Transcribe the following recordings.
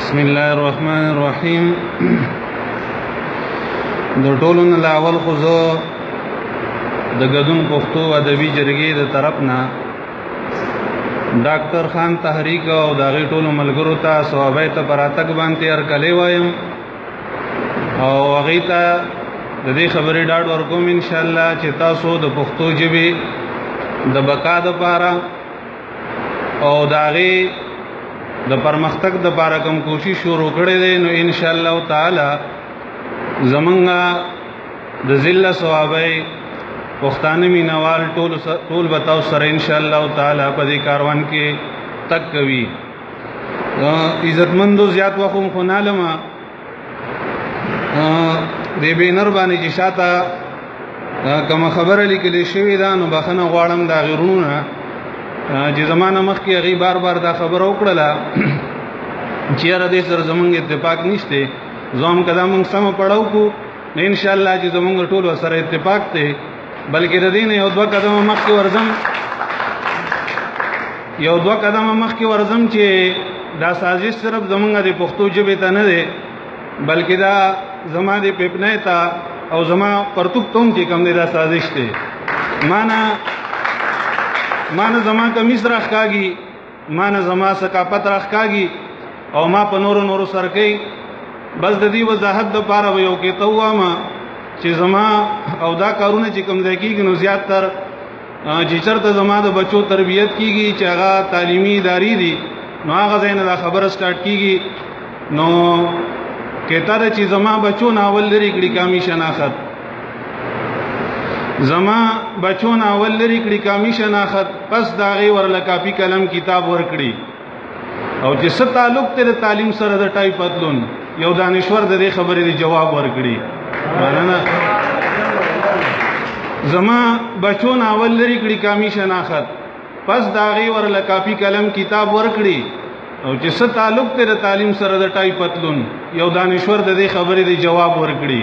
بسم الله الرحمن الرحیم. د ټولون لاول خوزو د ګدون پښتو ادبی جرګې د طرف نه ډاکټر خان تحریک او دغه ټولو ملګرو ته ثوابای ته پراتک باندې هر کله وایم او هغه ته د دې خبرې ډاډ ورکوم ان شاء الله چې تاسو د پښتو ژبې د بقا لپاره او دغه د پرمختګ د باره کوم کوشش شروع کړي دي نو ان شاء الله تعالی زمونږه د ذله ثوابای پښتانه مینوال ټول بتاو سره ان شاء الله تعالی په دې کاروان کې تک کوي. عزتمندو زیات وقوم خنالما دې بینر باندې چې شاته کوم خبره لیکل شوې ده نو بخنه غواړم دا غیرونه چې زمانه مخکې هغې بار بار دا خبره وکړله چې یاره دې سره زمونږ اتفاق نشته. زه هم که دا مونږ سمه پړه وکړو نو انشاءالله چې زمونږ ټول سره اتفاق دی، بلکې د دې نه یو دوه قدمه مخکې ورځم چې دا سازش صرف زمونږ د پښتو ژبې ته نه دی، بلکې دا زما د پپنۍ ته او زما پرتوب ته هم چې کوم دی دا سازش دی. ما نه زما کمیس راخکاږي، ما نه زما ثقافت راخکاږي او ما په نورو سرکۍ. بس د دې وضاحت دپاره به یو کې ته ووامه چې زما او دا کارونه چې کوم ځای کېږي نو زیات تر چې چېرته زما د بچو تربیت کېږي چې هغه تعلیمي ادارې دي نو هغه ځای نه دا خبره سټارټ کېږي. نو کېته ده چې زما بچو نه اول لرې کړي کامي شناخت، زما بچو نه اول لرې کړي کامي شناخت، پس د هغې ورله کاپي قلم کتاب ورکړي او چې څه تعلق دی د تعلیم سره د ټای پتلون یو دانشور د دې خبرې د جواب ورکړي. زما بچو نه اول لرې کړي کامي شناخت، پس د هغې ورله کاپي قلم کتاب ورکړي او چې څه تعلق دی د تعلیم سره د ټای پتلون یو دانشور د دې خبرې د جواب ورکړي.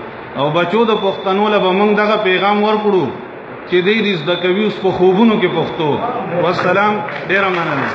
او بچو د پښتنو له به موږ دغه پیغام ورکړو چې دوی دې زده کوي اوس په خوبونو کې پښتو. والسلام، ډېره مننه.